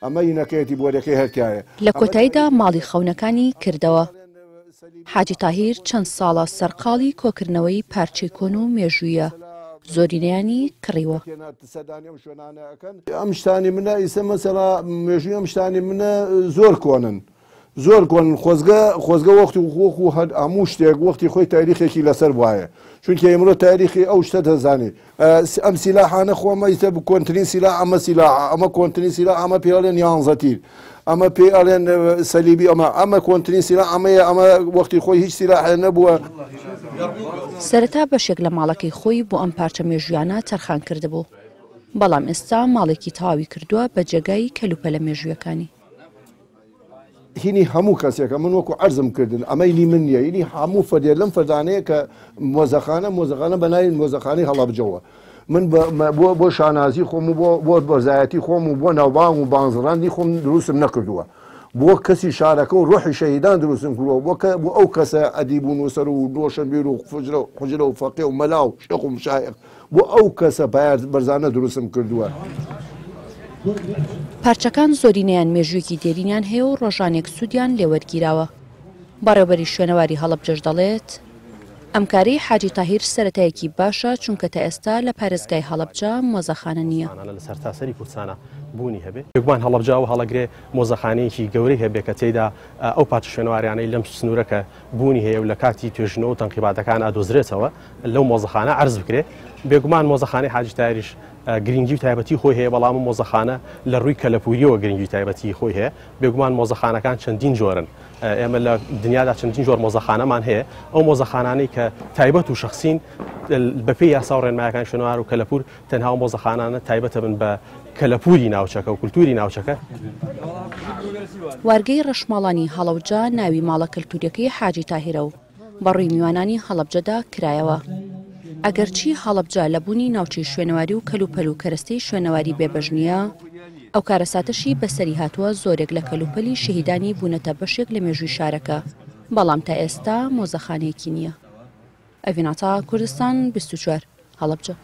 لە کۆتاییدا ماڵی خەونەکانی کردەوە. حاجی تاهیر چەند ساڵە سەرقاڵی کۆکردنەوەی پارچەی کۆن و مێژوویە، زۆرینەیانی کڕیوە. ئەم شتانی منە ئیسە مەسەڵا مێژووی ئەم شتانی منە زۆر کۆنن. زۆر کۆن خۆزگە وەختی وەخ و هەر هەموو شتێک وەختی خۆی تاریخێکی لەسەر وایە، چونکە ئێمرۆ تاریخی ئەو شتە دەزانێت. ئەم سیلاحانە خۆمەیتە کۆنترین سیلا، ئەمە کۆنترین سیلا، ئەمە پێڵێن یانزەتیر، ئەمە پێ ئەڵێن سەلیبی، ئەمە کۆنترین سیلا، ئەمە وەختی خۆی هیچ سیلاحێ نەبووە. سەرەتا بەشێک لە ماڵەکەی خۆی بۆ ئەم پارچە مێژوویانە تەرخان کردبوو، بەڵام ئێستا ماڵێکی تاوی کردووە بە جێگای کەلوپەلە مێژوویەکانی. هینی هەموو کەسێکە من وەکو عەرزم کردن ئەمەیلی من نیە، هینی هەموو فەردێ لەم فەردانەیە کە مۆزەخانە بەناوی مۆزەخانەی هەڵەبجەوە. من بۆ شانازی خۆم و بۆ بەرزایەتی خۆم و بۆ ناوبانگ و بانزڕاندی خۆم دروستم نەکردووە، بۆ کەسی شارەکە و ڕۆحی شەهیدان دروستم کردووە، بۆ ئەو کەسە ئەدیب و نووسەر و دۆشەمبیر و خوجرە و فەقێ و مەلا و شێخ و مشایخ، بۆ ئەو کەسە پایار بەرزانە دروستم کردووە. پارچەکان زۆرینەیان مێژوویەکی دێرینیان هەیە و ڕۆژانێک سوودیان لێوەرگیراوە. بەڕێوەری شوێنەواری هەڵەبجەش دەڵێت ئەمکاری حاجی تاهیر سەرەتایەکی باشە، چونکە تا ئێستا لە پارێزگای هەڵەبجە مۆزەخانە نییە. لە سەرتاسەری کوردستانە بوونی هەبێت یەکوان هەڵەبجە و هەڵەگرێ مۆزەخانەیەکی گەورەی هەبێت کە تێیدا ئەو پارچە شوێنەوارانەی لەم سنوورەکە بوونی هەیە و لە کاتی توێژنەوە و تەنقیباتەکان ئادۆزرێتەوە لەو مۆزەخانە عەرز بکرێت. بێگومان مۆزەخانەی حاجی تاهیریش گرنگی و تایبەتی خۆی هەیە، بەڵام مۆزەخانە لە ڕووی کەلەپوریەوە گرنگی و تایبەتی خۆی هەیە. بێگومان مۆزەخانەکان چەندین جۆرن، ئێمە لە دنیادا چەندین جۆر مۆزەخانەمان هەیە. ئەو مۆزەخانانەی کە تایبەت و شخصین بەپێی یاسا و ڕێنمایەکان شوێنەوار و کەلەپور تەنها ئەو مۆزەخانانە تایبەتە بن بە کەلەپوری ناوچەکە و کولتوری ناوچەکە. وارگەی ڕەشماڵانی هەڵەبجە ناوی ماڵە کەلتوریەکەی حاجی تاهیرە و بەڕووی میوانانی هەڵەبجەدا کرایەوە. ئەگەرچی هەڵەبجە لەبوونی ناوچەی شوێنەواری و کەلوپەل و کەرەستەی شوێنەواری بێبەژنیە، ئەو کارەساتەشی بەسەری هاتووە زۆرێک لە کەلوپەلی شەهیدانی بوونەتە بەشێک لە مێژووی شارەکە، بەڵام تا ئێستا مۆزەخانەیەکی نییە. ئەڤیناتا کوردستان 24 هەڵەبجە.